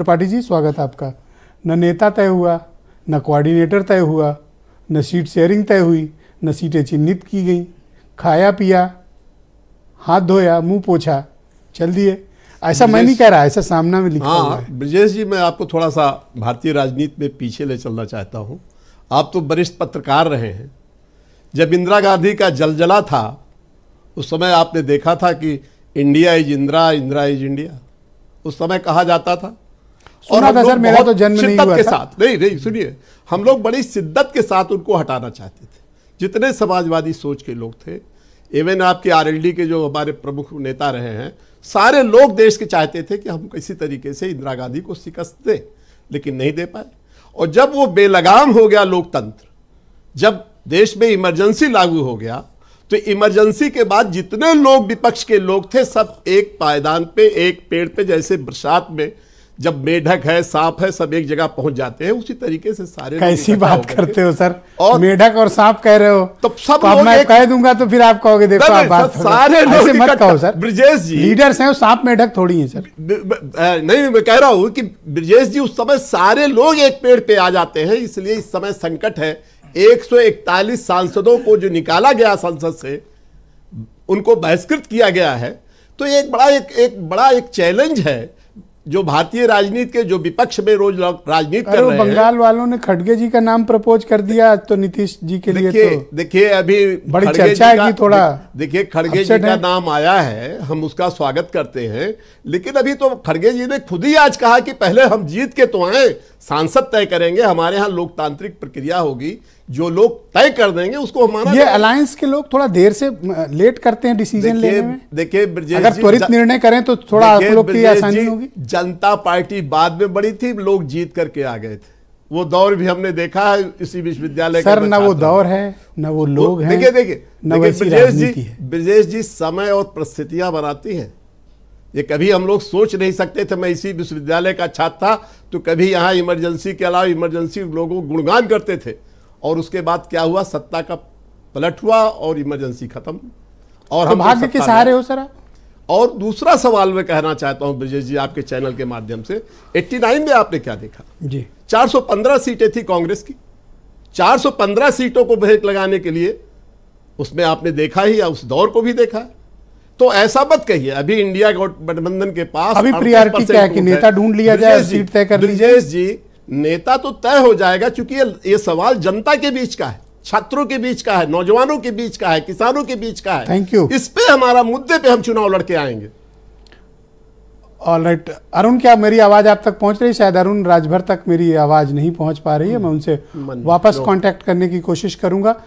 त्रिपाठी जी स्वागत है आपका। न नेता तय हुआ, न कोऑर्डिनेटर तय हुआ, न सीट शेयरिंग तय हुई, न सीटें चिन्हित की गई। खाया पिया, हाथ धोया, मुंह पोछा, चल दिए। ऐसा मैं नहीं कह रहा, ऐसा सामना में लिखा हुआ है। ब्रजेश जी, मैं आपको थोड़ा सा भारतीय राजनीति में पीछे ले चलना चाहता हूँ। आप तो वरिष्ठ पत्रकार रहे हैं। जब इंदिरा गांधी का जलजला था उस समय आपने देखा था कि India is Indira, Indira is India उस समय कहा जाता था। और हम लोग मेरा तो जन्म नहीं हुआ के साथ, नहीं सुनिए, हम लोग बड़ी शिद्दत के साथ उनको हटाना चाहते थे। जितने समाजवादी सोच के लोग थे, इवन आपके आरएलडी के जो हमारे प्रमुख नेता रहे हैं, सारे लोग देश के चाहते थे कि हम किसी तरीके से इंदिरा गांधी को शिकस्त दें, लेकिन नहीं दे पाए। और जब वो बेलगाम हो गया लोकतंत्र, जब देश में इमरजेंसी लागू हो गया, तो इमरजेंसी के बाद जितने लोग विपक्ष के लोग थे सब एक पायदान पे, एक पेड़ पे, जैसे बरसात में जब मेढक है, सांप है, सब एक जगह पहुंच जाते हैं, उसी तरीके से सारे। कैसी बात करते हो सर, और मेढक और सांप कह रहे हो तो सब तो मैं कह दूंगा तो फिर आप कहोगे देखो आप बात सारे लोग मत कहो सर। ब्रजेश जी, लीडर्स हैं वो, सांप मेढक थोड़ी है सर। नहीं, मैं कह रहा हूँ कि ब्रजेश जी उस समय सारे लोग एक पेड़ पे आ जाते हैं, इसलिए इस समय संकट है। 141 सांसदों को जो निकाला गया संसद से, उनको बहिष्कृत किया गया है। तो एक बड़ा चैलेंज है जो भारतीय राजनीति के जो विपक्ष में रोज राजनीति कर रहे हैं। बंगाल वालों ने खड़गे जी का नाम प्रपोज कर दिया तो नीतीश जी के लिए तो देखिए अभी बड़ी चर्चा है कि थोड़ा देखिए खड़गे जी का नाम आया है, हम उसका स्वागत करते हैं, लेकिन अभी तो खड़गे जी ने खुद ही आज कहा कि पहले हम जीत के तो आए, सांसद तय करेंगे, हमारे यहाँ लोकतांत्रिक प्रक्रिया होगी, जो लोग तय कर देंगे उसको हमारा। ये अलायंस के लोग थोड़ा देर से लेट करते हैं डिसीजन लेने में। देखिए ब्रजेश जी, अगर त्वरित निर्णय करें तो थोड़ा आप लोग की आसानी होगी। जनता पार्टी बाद में बड़ी थी, लोग जीत करके आ गए थे, वो दौर भी हमने देखा है इसी विश्वविद्यालय सर। ना वो दौर है, ना वो लोग हैं। देखिए ब्रजेश जी, समय और परिस्थितियां बनाती है। ये कभी हम लोग सोच नहीं सकते थे, मैं इसी विश्वविद्यालय का छात्र था तो कभी यहाँ इमरजेंसी के अलावा इमरजेंसी लोगों गुणगान करते थे, और उसके बाद क्या हुआ, सत्ता का पलट हुआ और इमरजेंसी खत्म। और हम भाग्य के सहारे हो सर आप। और दूसरा सवाल मैं कहना चाहता हूं ब्रजेश जी, आपके चैनल के माध्यम से, 89 में आपने क्या देखा जी? 415 सीटें थी कांग्रेस की, 415 सीटों को ब्रेक लगाने के लिए, उसमें आपने देखा ही, या उस दौर को भी देखा। तो ऐसा मत कहिए, अभी इंडिया गठबंधन के पास अभी प्रायोरिटी क्या है कि नेता ढूंढ लिया जाए, सीट तय कर ली। ब्रजेश जी, नेता तो तय हो जाएगा, क्योंकि ये सवाल जनता के बीच का है, छात्रों के बीच का है, नौजवानों के बीच का है, किसानों के बीच का है। Thank you. इस पे हमारा मुद्दे पे हम चुनाव लड़के आएंगे। ऑलराइट अरुण, क्या मेरी आवाज आप तक पहुंच रही? शायद अरुण राजभर तक मेरी आवाज नहीं पहुंच पा रही है, मैं उनसे वापस कॉन्टेक्ट करने की कोशिश करूंगा।